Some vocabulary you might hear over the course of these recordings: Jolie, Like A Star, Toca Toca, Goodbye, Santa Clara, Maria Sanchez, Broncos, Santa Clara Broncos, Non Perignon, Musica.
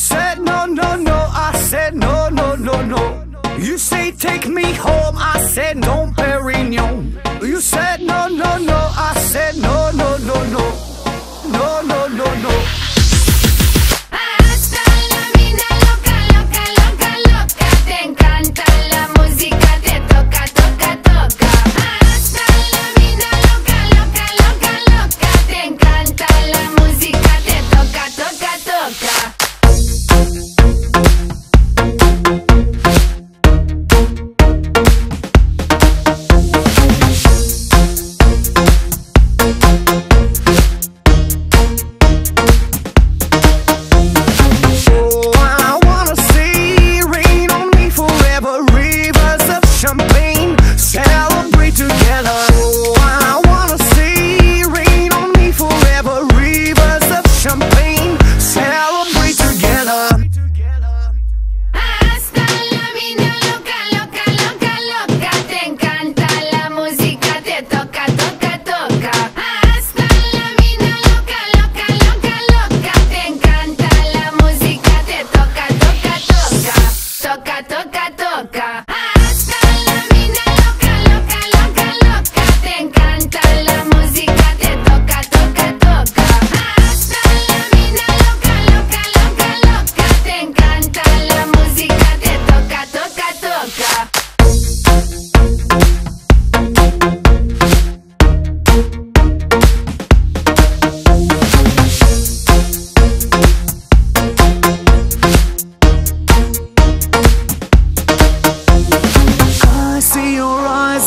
said no, no, no, I said no, no, no, no. You say take me home, I said Non Perignon. You said no, no, no, I said no, no, no, no. No, no, no, no. Hasta la mina loca, loca, loca, loca. Te encanta la música, te toca, toca, toca. Hasta la mina loca, loca, loca, loca. Te encanta la música, te toca, toca, toca.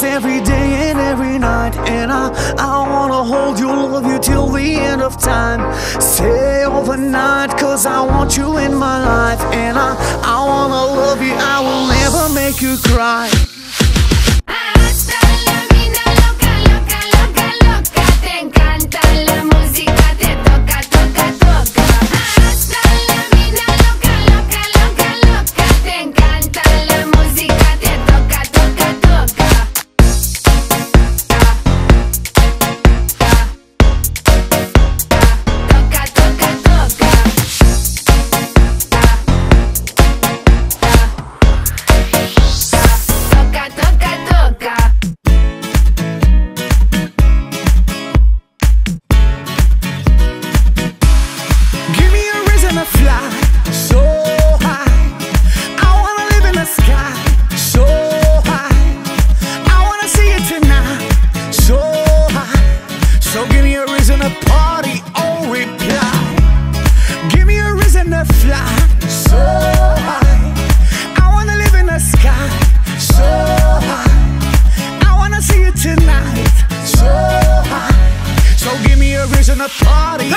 Every day and every night, and I wanna hold you, love you till the end of time. Stay overnight, cause I want you in my life. And I wanna love you, I will never make you cry. Party.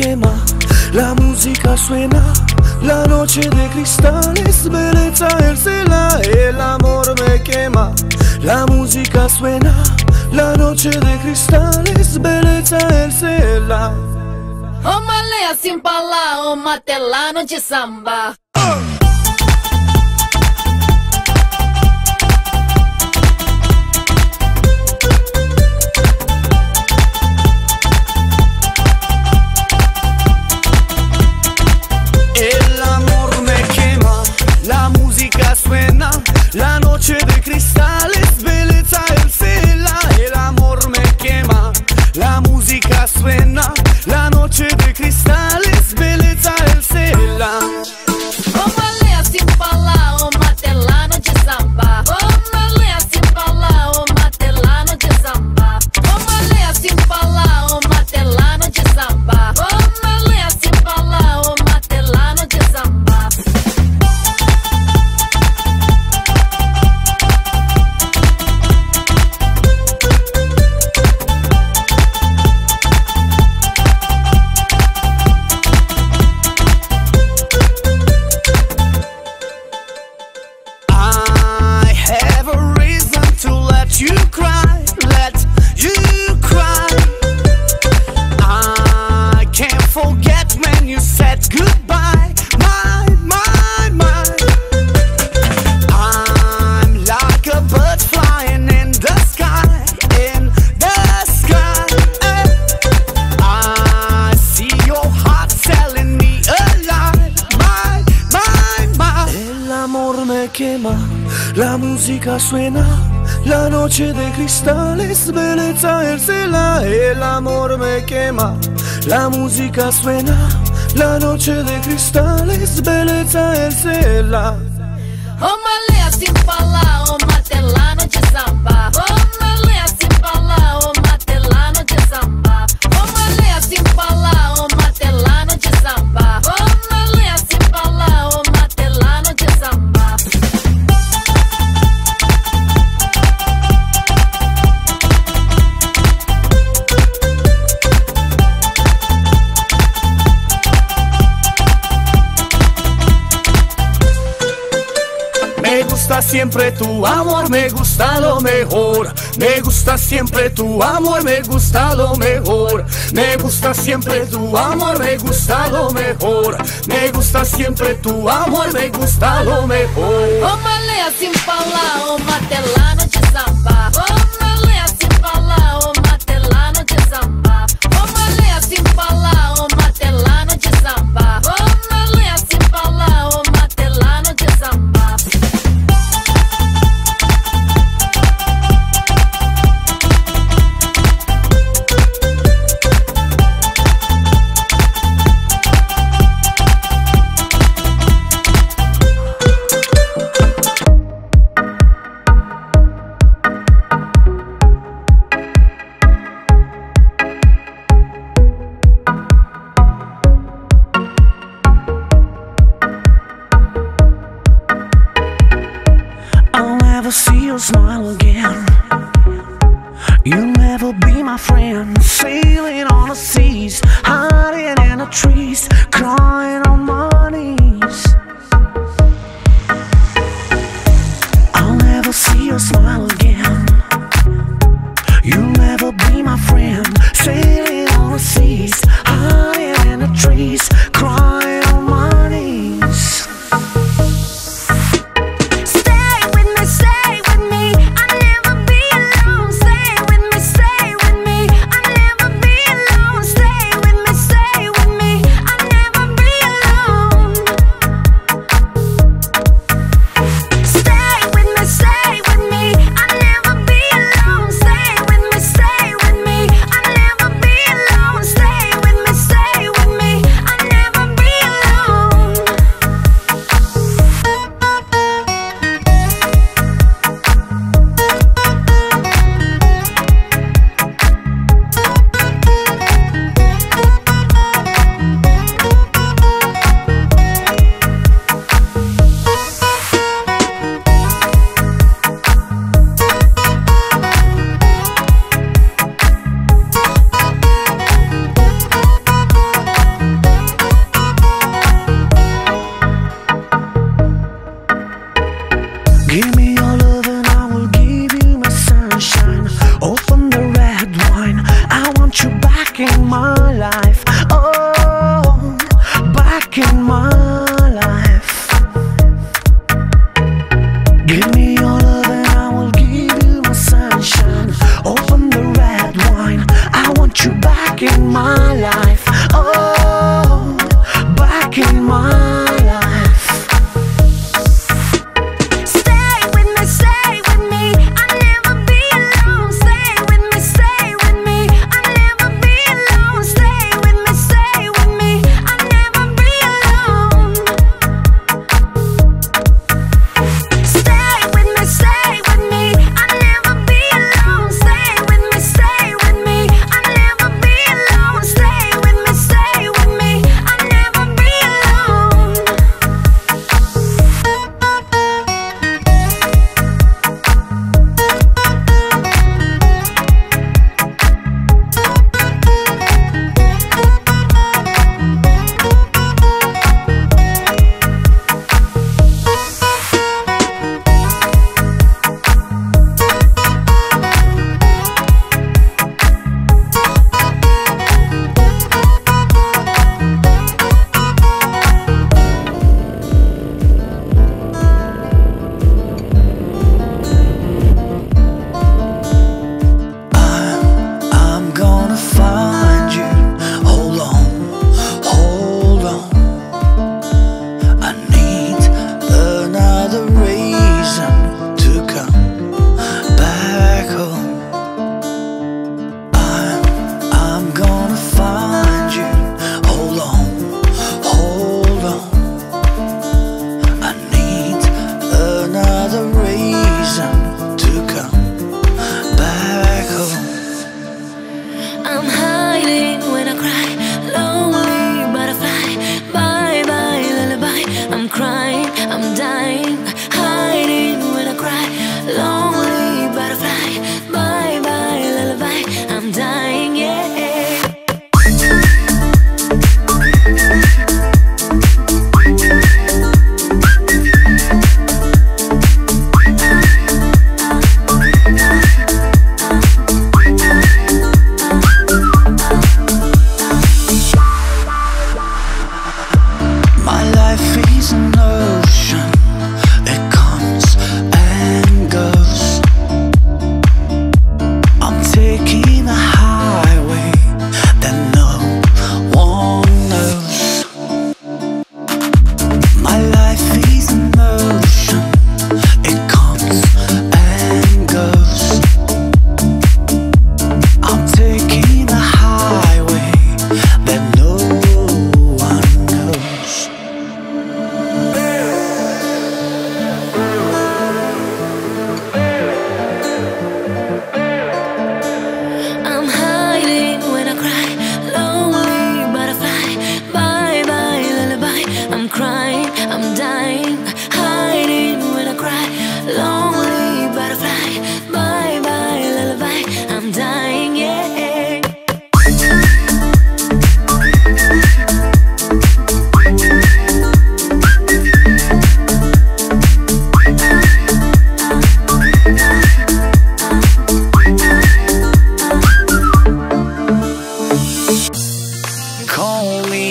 quema, la música suena, la noche de cristal es belleza, el cela, el amor me quema. La música suena, la noche de cristal es belleza, el cela. O malea sin palá, o matela, noche samba. La noche de cristal es belleza, el cela, el amor me quema. La música suena, la noche de cristal es belleza, el cela. O malea sin palá, o matela, noche samba. O malea sin palá, o matela, noche samba. O malea sin palá, o matela, noche samba. O malea sin palá, o matela, noche samba. La música suena, la noche de cristal es belleza, el cela, el amor me quema. La música suena, la noche de cristal es belleza, el cela. O malea sin palá, o matela, noche samba. O malea sin palá, o matela, noche samba. O malea sin palá, o matela, noche samba. O malea sin palá, o matela, noche samba. Me gusta siempre tu amor, me gusta lo mejor. Me gusta siempre tu amor, me gusta lo mejor. Me gusta siempre tu amor, me gusta lo mejor. Me gusta siempre tu amor, me gusta lo mejor. O malea sin palá, o matela, noche samba. O malea sin palá, o matela, noche samba. O malea sin palá, o matela, noche samba. O malea sin palá, o matela, noche samba. Smile again. You'll never be my friend. Sailing on the seas, hiding in the trees, crying on my knees. I'll never see your smile again. You'll never be my friend. Sailing on the seas, hiding in the trees, crying on my knees. Never be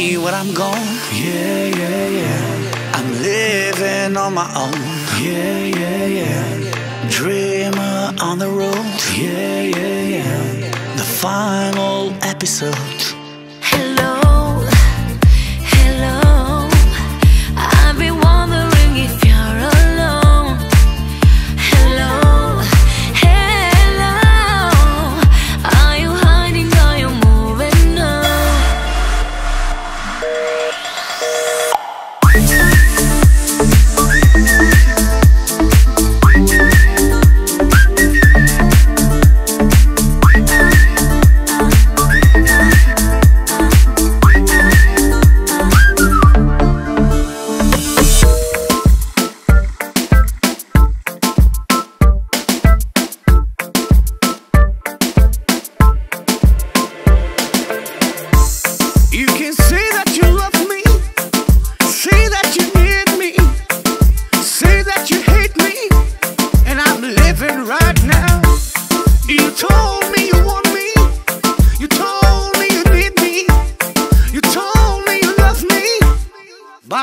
me when I'm gone. Yeah, yeah, yeah. I'm living on my own. Yeah, yeah, yeah. Dreamer on the road. Yeah, yeah, yeah. The final episode. Hello. But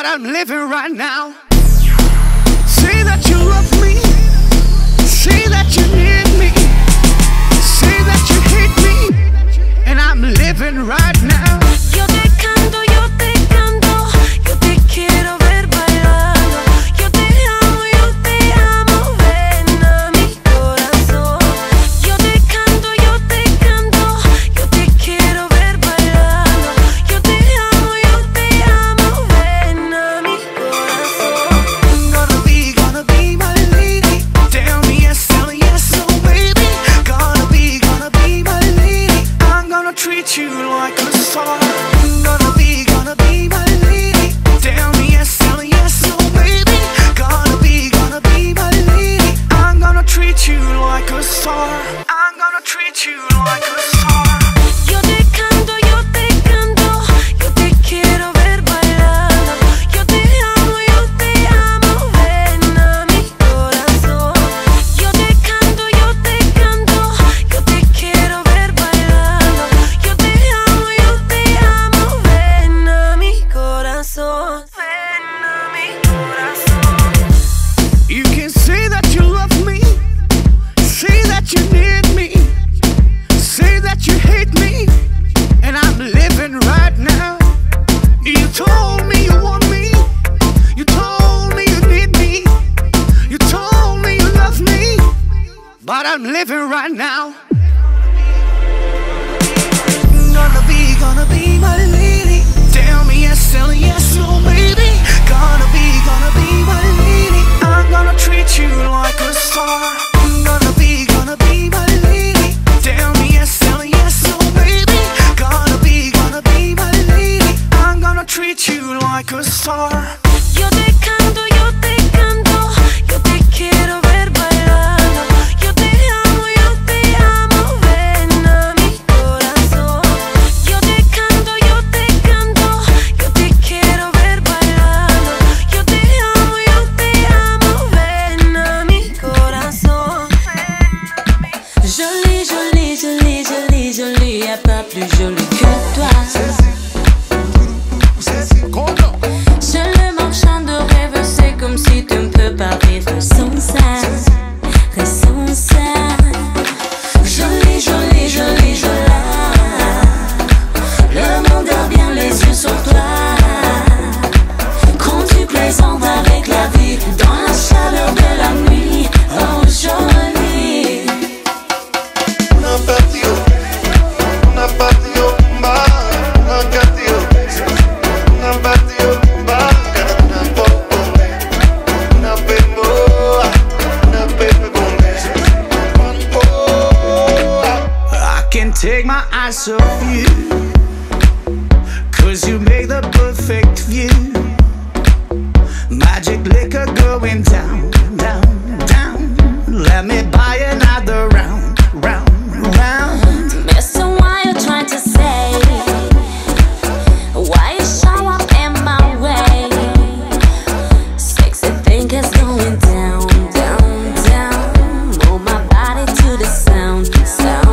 I'm living right now. Say that you love me. Say that you need me. Say that you hate me. And I'm living right now. Yo te canto, yo te quiero ver bailando. Yo te amo, ven a mi corazón. Yo te canto, yo te quiero ver bailando. Yo te amo, ven a mi corazón. Gonna be my lady. Tell me yes, so baby. Gonna be my lady. I'm gonna treat you like a star. I'm gonna treat you like a star. Yo te canto, yo te quiero ver bailando. Yo te amo, ven a mi corazón. Yo te canto, yo te quiero ver bailando. Yo te amo, ven a mi corazón. Ven a mi corazón. You can say that you love me. Say that you need me. Say that you hate me. And I'm living right now. You told me you want me. You told me you need me. You told me you love me. But I'm living right now. Gonna be my lady. Tell me yes, no baby. Gonna be my lady. I'm gonna treat you like a star. Treat you like a star. Yo te canto, yo te quiero ver bailando. Yo te amo, ven a mi corazón. Yo te canto, yo te quiero ver bailando. Yo te amo, ven a mi corazón. Jolie, jolie, jolie, jolie, jolie, y'a pas plus jolie que toi. Take my eyes off you, 'cause you make the perfect view. Magic liquor going down, down, down. Let me buy another round, round, round. Mister, why you trying to say? Why you show up in my way? Sexy fingers going down, down, down. Move my body to the sound, sound.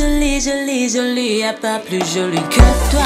jolie, jolie, jolie, y'a pas plus jolie que toi.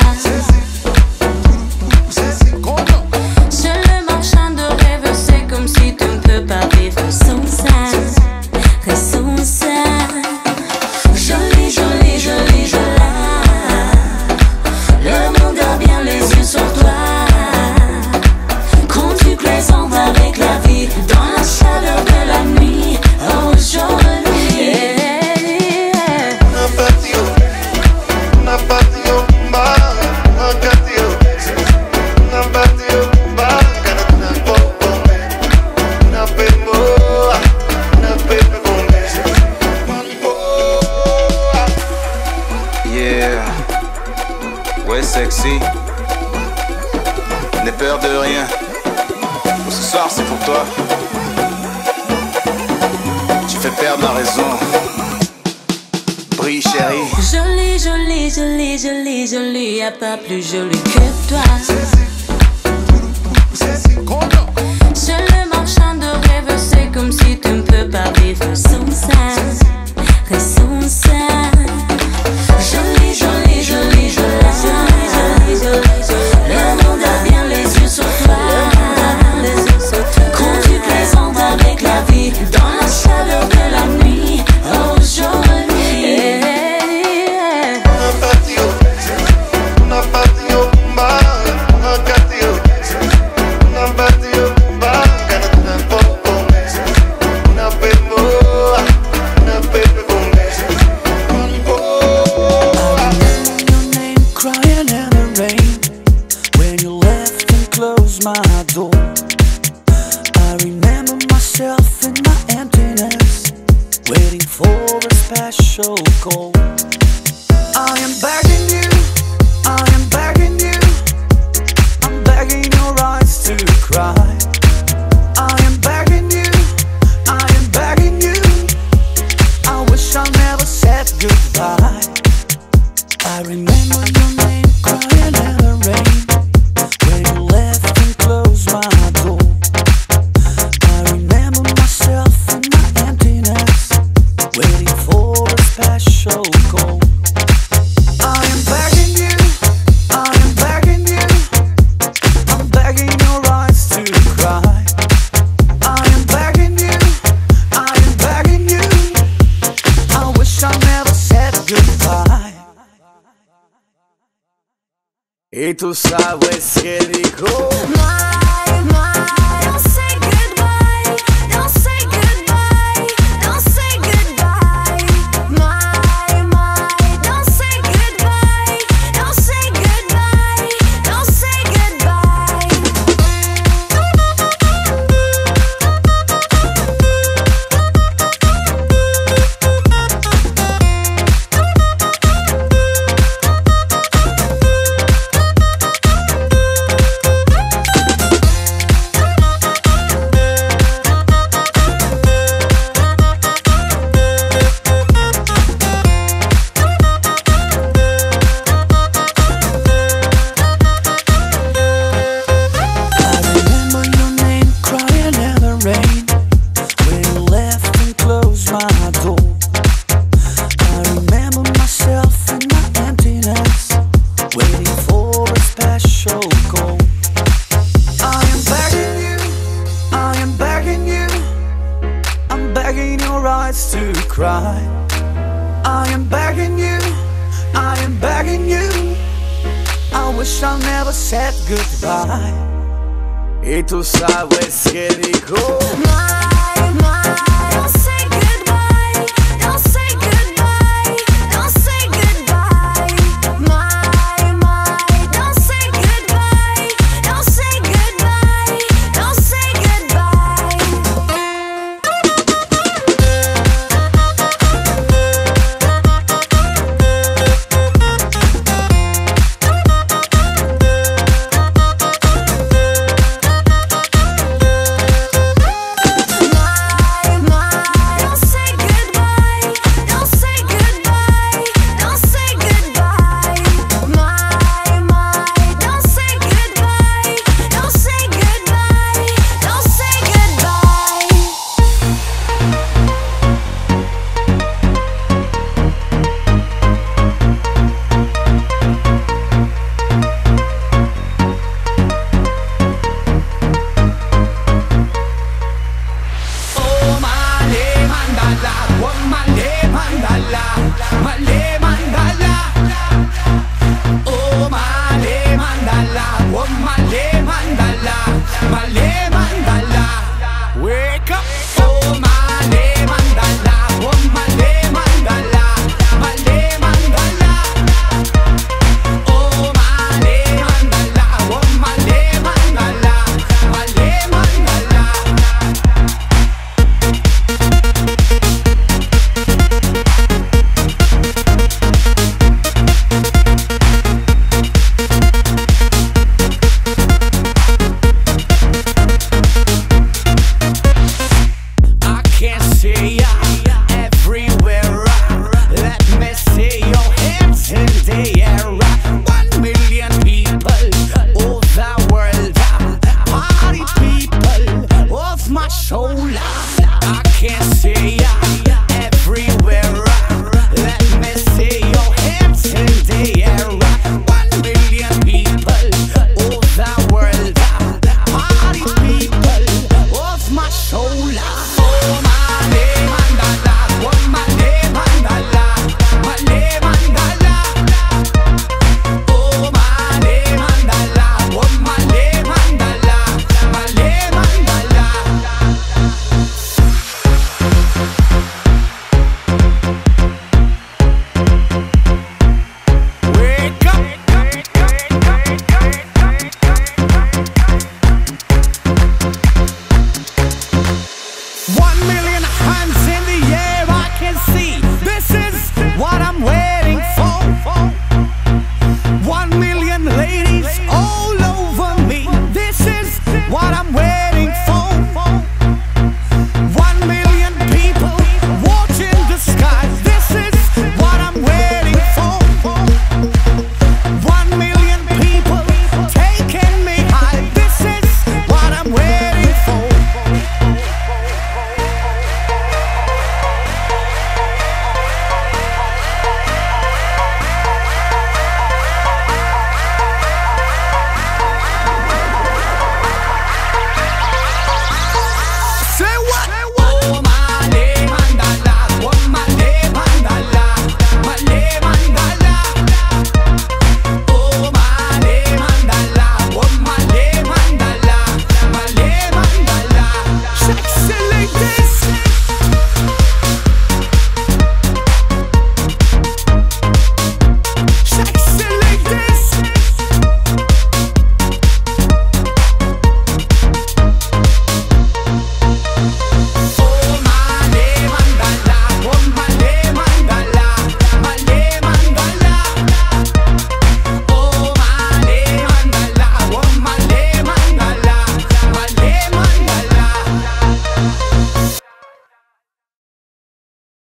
Ouais, sexy, n'aie peur de rien. Ce soir c'est pour toi. Tu fais perdre la raison. Brille, chérie. Jolie, jolie, jolie, jolie, jolie, y'a pas plus jolie que toi. Je le marchand de rêve, c'est comme si tu ne peux pas vivre sans ça. Sans ça. My door. I remember myself in my emptiness, waiting for a special call. I am begging you, I am begging you, I'm begging your eyes to cry. I am begging you, I am begging you, I wish I never said goodbye. I remember your name crying out in the rain. Y tú sabes que dijo my, my, don't say goodbye, don't say goodbye, don't say goodbye. My, my, don't say goodbye, don't say goodbye, don't say to cry. I am begging you, I am begging you, I wish I never said goodbye. Y tú sabes que dijo my, my.